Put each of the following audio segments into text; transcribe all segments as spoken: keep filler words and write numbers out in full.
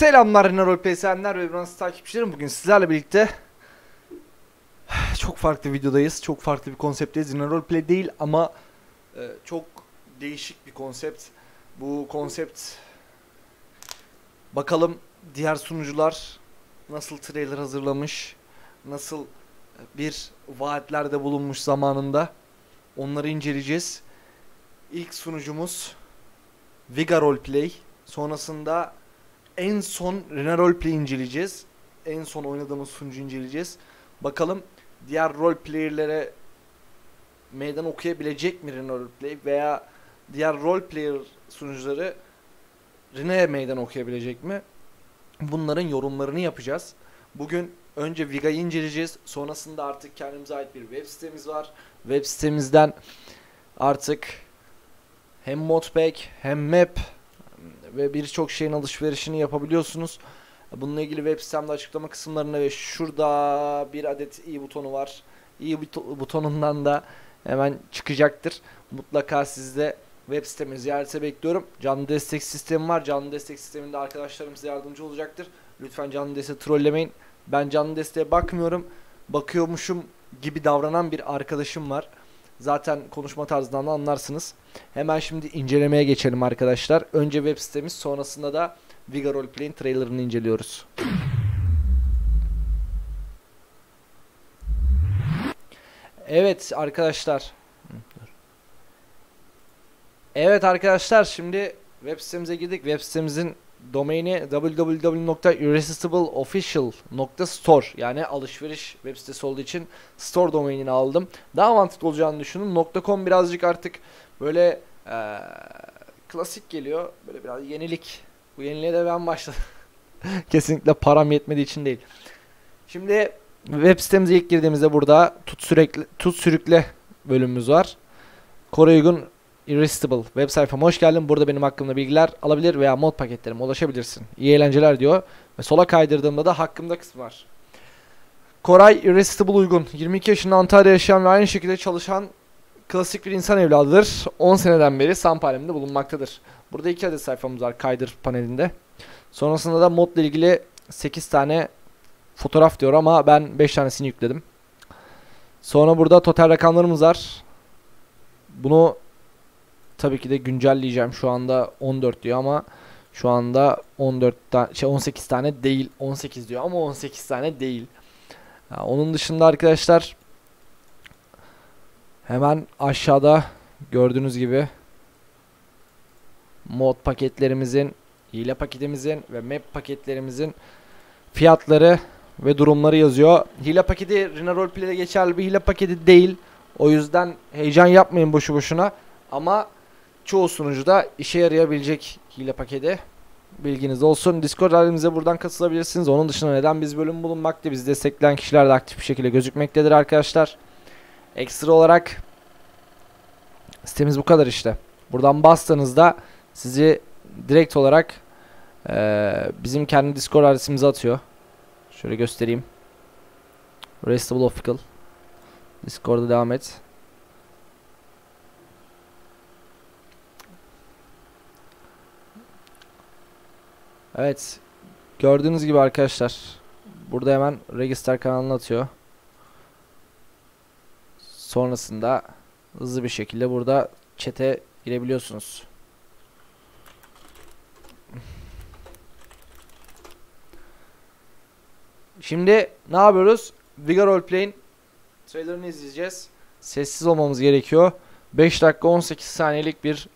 Selamlar Rina Roleplay sevenler ve Bransı takipçilerim. Bugün sizlerle birlikte çok farklı videodayız. Çok farklı bir konseptteyiz. Rina Roleplay değil ama çok değişik bir konsept. Bu konsept bakalım diğer sunucular nasıl trailer hazırlamış, nasıl bir vaatlerde bulunmuş zamanında, onları inceleyeceğiz. İlk sunucumuz Vigor Roleplay. Sonrasında en son Rina Roleplay inceleyeceğiz. En son oynadığımız sunucu inceleyeceğiz. Bakalım diğer roleplayer'lere meydan okuyabilecek mi Rina Roleplay veya diğer roleplayer sunucuları Rina'ya meydan okuyabilecek mi? Bunların yorumlarını yapacağız. Bugün önce Viga'yı inceleyeceğiz. Sonrasında artık kendimize ait bir web sitemiz var. Web sitemizden artık hem modpack hem map ve birçok şeyin alışverişini yapabiliyorsunuz. Bununla ilgili web sitemde açıklama kısımlarına ve şurada bir adet i butonu var. i butonundan da hemen çıkacaktır. Mutlaka sizde web sitemi ziyarete bekliyorum. Canlı destek sistemi var. Canlı destek sisteminde arkadaşlarım size yardımcı olacaktır. Lütfen canlı desteği trollemeyin. Ben canlı desteğe bakmıyorum. Bakıyormuşum gibi davranan bir arkadaşım var. Zaten konuşma tarzından da anlarsınız. Hemen şimdi incelemeye geçelim arkadaşlar. Önce web sitemiz, sonrasında da Vigor Roleplay'in trailerını inceliyoruz. Evet arkadaşlar. Evet arkadaşlar, şimdi web sitemize girdik. Web sitemizin domaini w w w nokta irresistibleofficial nokta store, yani alışveriş web sitesi olduğu için store domainini aldım. Daha mantıklı olacağını düşündüm. .com birazcık artık böyle ee, klasik geliyor. Böyle biraz yenilik. Bu yeniliğe de ben başladım. Kesinlikle param yetmediği için değil. Şimdi web sitemize ilk girdiğimizde burada tut sürekli tut sürükle bölümümüz var. Koray Irresistible web sayfama hoş geldin. Burada benim hakkımda bilgiler alabilir veya mod paketlerime ulaşabilirsin. İyi eğlenceler diyor. Ve sola kaydırdığımda da hakkımda kısmı var. Koray Irresistible uygun. yirmi iki yaşında Antalya'da yaşayan ve aynı şekilde çalışan klasik bir insan evladıdır. on seneden beri Samp aleminde bulunmaktadır. Burada iki adet sayfamız var kaydır panelinde. Sonrasında da modla ilgili sekiz tane fotoğraf diyor ama ben beş tanesini yükledim. Sonra burada total rakamlarımız var. Bunu tabii ki de güncelleyeceğim. Şu anda on dört diyor ama şu anda on dört tane, şey on sekiz tane değil. on sekiz diyor ama on sekiz tane değil. Ya onun dışında arkadaşlar hemen aşağıda gördüğünüz gibi mod paketlerimizin, hile paketimizin ve map paketlerimizin fiyatları ve durumları yazıyor. Hile paketi Rina Roleplay'de geçerli bir hile paketi değil. O yüzden heyecan yapmayın boşu boşuna. Ama çoğu sunucuda işe yarayabilecek hile paketi, bilginiz olsun. Discord halimize buradan katılabilirsiniz. Onun dışında neden biz bölüm bulunmakta, bizi destekleyen kişiler de aktif bir şekilde gözükmektedir arkadaşlar. Ekstra olarak sitemiz bu kadar işte. Buradan bastığınızda sizi direkt olarak ee, bizim kendi Discord adresimize atıyor. Şöyle göstereyim. Irresistable Official. Discord'a devam et. Evet, gördüğünüz gibi arkadaşlar burada hemen register kanalını atıyor. Sonrasında hızlı bir şekilde burada chat'e girebiliyorsunuz. Şimdi ne yapıyoruz? Vigor Roleplay'in trailerını izleyeceğiz. Sessiz olmamız gerekiyor. beş dakika on sekiz saniyelik bir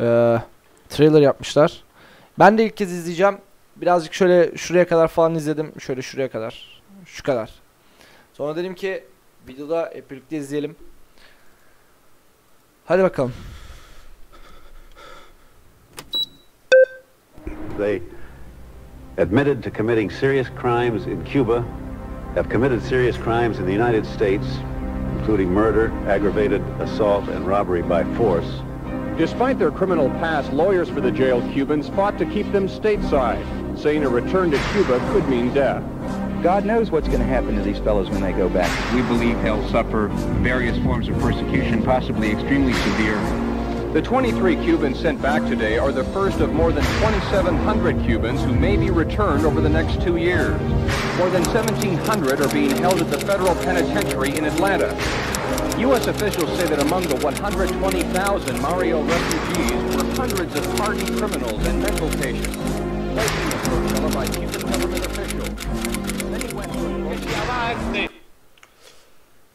e, trailer yapmışlar. Ben de ilk kez izleyeceğim. Birazcık şöyle şuraya kadar falan izledim. Şöyle şuraya kadar. Şu kadar. Sonra dedim ki videoda hep birlikte izleyelim. Hadi bakalım. They admitted to committing serious crimes in Cuba, have committed serious crimes in the United States, including murder, aggravated assault and robbery by force. Despite their criminal past, lawyers for the jailed Cubans fought to keep them stateside, saying a return to Cuba could mean death. God knows what's going to happen to these fellows when they go back. We believe they'll suffer various forms of persecution, possibly extremely severe, The twenty-three Cubans sent back today are the first of more than twenty-seven hundred Cubans who may be returned over the next two years. More than seventeen hundred are being held at the federal penitentiary in Atlanta. U S officials say that among the one hundred twenty thousand Mario refugees were hundreds of hardened criminals and mental patients, placing the formula by Cuban government officials. Many went to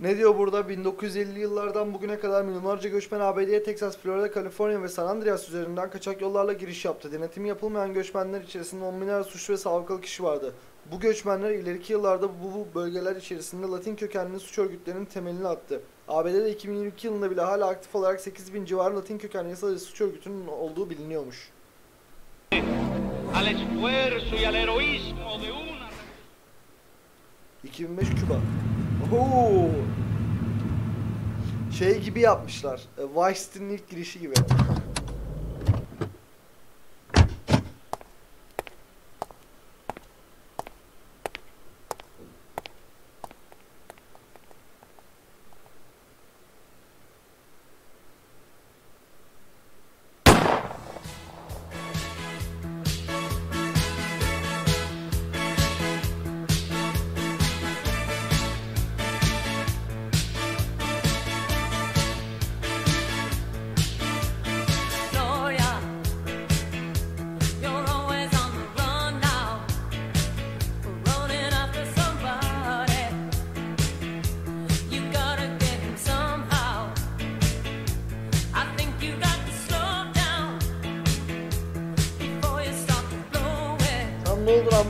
Ne diyor burada? bin dokuz yüz elli yıllardan bugüne kadar milyonlarca göçmen A B D'ye Texas, Florida, Kaliforniya ve San Andreas üzerinden kaçak yollarla giriş yaptı. Denetimi yapılmayan göçmenler içerisinde on binler suçlu ve sabıkalı kişi vardı. Bu göçmenler ileriki yıllarda bu bölgeler içerisinde Latin kökenli suç örgütlerinin temelini attı. A B D'de iki bin yirmi iki yılında bile hala aktif olarak sekiz bin civarı Latin kökenli yasal suç örgütünün olduğu biliniyormuş. iki bin beş Küba. Ooo. Şey gibi yapmışlar. Vice City'nin ilk girişi gibi.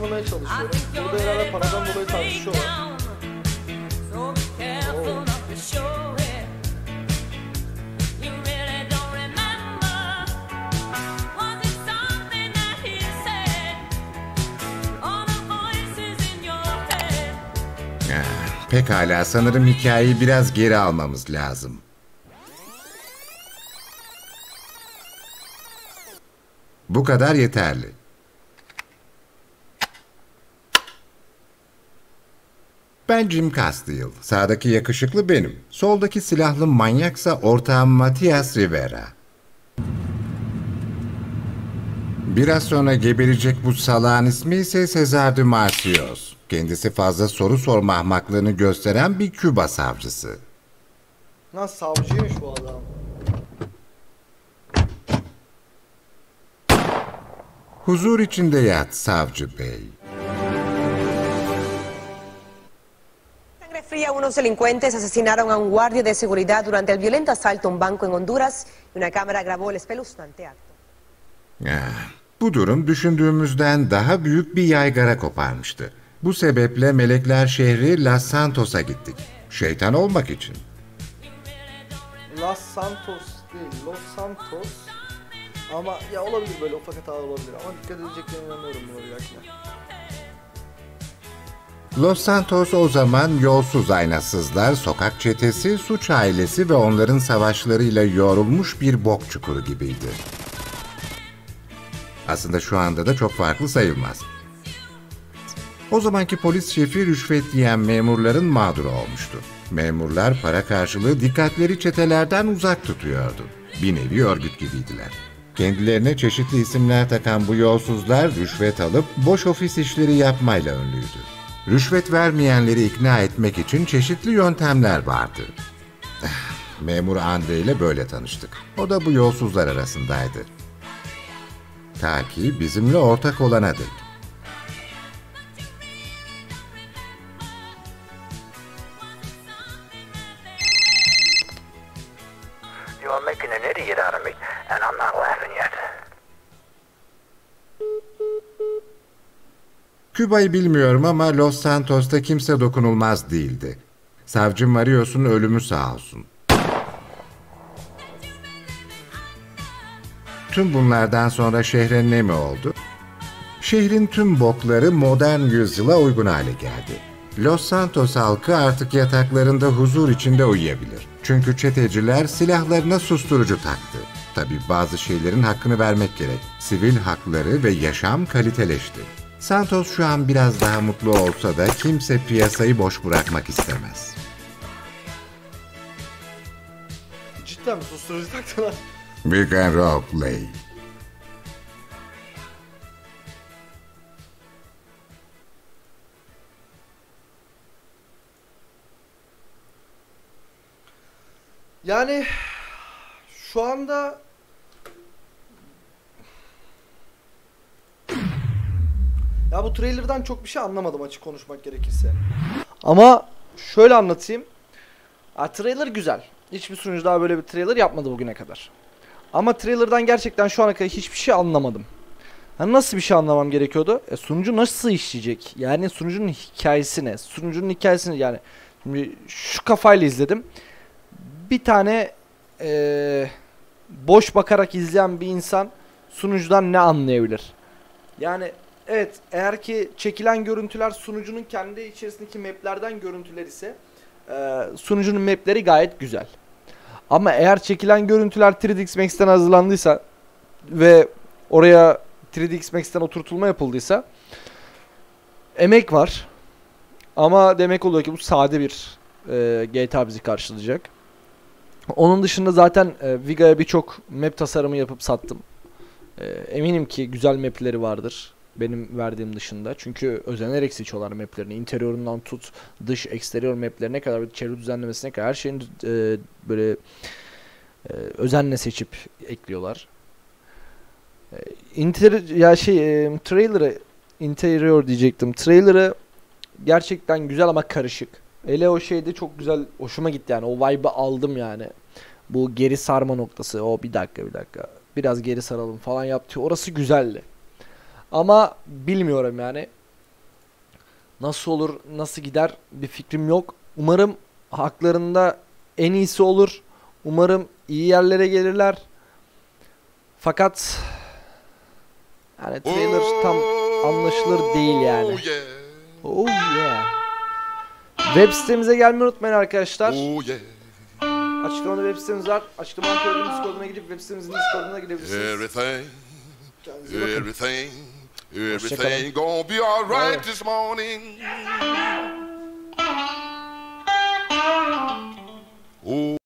Anlamaya çalışıyoruz. Burada herhalde paradan dolayı tartışıyorlar. Pekala, sanırım hikayeyi biraz geri almamız lazım. Bu kadar yeterli. Ben Jim Castile. Sağdaki yakışıklı benim. Soldaki silahlı manyaksa ortağım Matias Rivera. Biraz sonra geberecek bu salağın ismi ise Cesar de Marcius. Kendisi fazla soru sorma ahmaklığını gösteren bir Küba savcısı. Nasıl savcıymış bu adam? Huzur içinde yat savcı bey. Unos delincuentes asesinaron a un guardia de seguridad durante el violento asalto a un banco en Honduras y una cámara grabó el espeluznante acto. Bu durum düşündüğümüzden daha büyük bir yaygara koparmıştı. Bu sebeple melekler şehri Los Santos'a gittik. Şeytan olmak için. Los Santos değil, Los Santos. Ama ya olabilir, böyle ufak hatalar olabilir ama dikkat edeceklerini inanıyorum bunu bilirken. Los Santos o zaman yolsuz aynasızlar, sokak çetesi, suç ailesi ve onların savaşlarıyla yorulmuş bir bok çukuru gibiydi. Aslında şu anda da çok farklı sayılmaz. O zamanki polis şefi rüşvet yiyen memurların mağduru olmuştu. Memurlar para karşılığı dikkatleri çetelerden uzak tutuyordu. Bir nevi örgüt gibiydiler. Kendilerine çeşitli isimler takan bu yolsuzlar rüşvet alıp boş ofis işleri yapmayla ünlüydü. Rüşvet vermeyenleri ikna etmek için çeşitli yöntemler vardı. Memur Andre ile böyle tanıştık. O da bu yolsuzlar arasındaydı. Ta ki bizimle ortak olana dek. Küba'yı bilmiyorum ama Los Santos'ta kimse dokunulmaz değildi. Savcı Marios'un ölümü sağ olsun. Tüm bunlardan sonra şehre ne mi oldu? Şehrin tüm bokları modern yüzyıla uygun hale geldi. Los Santos halkı artık yataklarında huzur içinde uyuyabilir. Çünkü çeteciler silahlarına susturucu taktı. Tabii bazı şeylerin hakkını vermek gerek. Sivil hakları ve yaşam kaliteleşti. Santos şu an biraz daha mutlu olsa da kimse piyasayı boş bırakmak istemez. Cidden mi? Susturucu taktılar. Vigor Roleplay. Yani şu anda ya bu trailer'dan çok bir şey anlamadım açık konuşmak gerekirse. Ama şöyle anlatayım. A, trailer güzel. Hiçbir sunucu daha böyle bir trailer yapmadı bugüne kadar. Ama trailer'dan gerçekten şu ana kadar hiçbir şey anlamadım. Yani nasıl bir şey anlamam gerekiyordu? E, sunucu nasıl işleyecek? Yani sunucunun hikayesi ne? Sunucunun hikayesini yani şimdi şu kafayla izledim. Bir tane e, boş bakarak izleyen bir insan sunucudan ne anlayabilir? Yani evet, eğer ki çekilen görüntüler sunucunun kendi içerisindeki maplerden görüntüler ise e, sunucunun mapleri gayet güzel. Ama eğer çekilen görüntüler üç D Max'ten hazırlandıysa ve oraya üç D Max'ten oturtulma yapıldıysa emek var. Ama demek oluyor ki bu sade bir e, G T A bizi karşılayacak. Onun dışında zaten e, Viga'ya birçok map tasarımı yapıp sattım. E, eminim ki güzel mapleri vardır. Benim verdiğim dışında. Çünkü özenerek seçiyorlar maplerini. İnteriorundan tut, dış, eksterior maplerine kadar, çevre düzenlemesine kadar her şeyin e, böyle e, özenle seçip ekliyorlar. E, inter ya şey e, trailer'ı interior diyecektim. Trailer'ı gerçekten güzel ama karışık. Ele o şeyde çok güzel, hoşuma gitti yani. O vibe'ı aldım yani. Bu geri sarma noktası. O bir dakika bir dakika. Biraz geri saralım falan yaptı. Orası güzeldi. Ama bilmiyorum yani. Nasıl olur, nasıl gider bir fikrim yok. Umarım haklarında en iyisi olur. Umarım iyi yerlere gelirler. Fakat yani trailer tam anlaşılır değil yani. Oh yeah. Web sitemize gelmeyi unutmayın arkadaşlar. Oh yeah. Açıklamada web sitemiz var. Açıklamada koyduğumuz koduna gidip web sitemizin Discord'una girebilirsiniz. Everything. Everything. Everything gonna be alright this morning. Oh.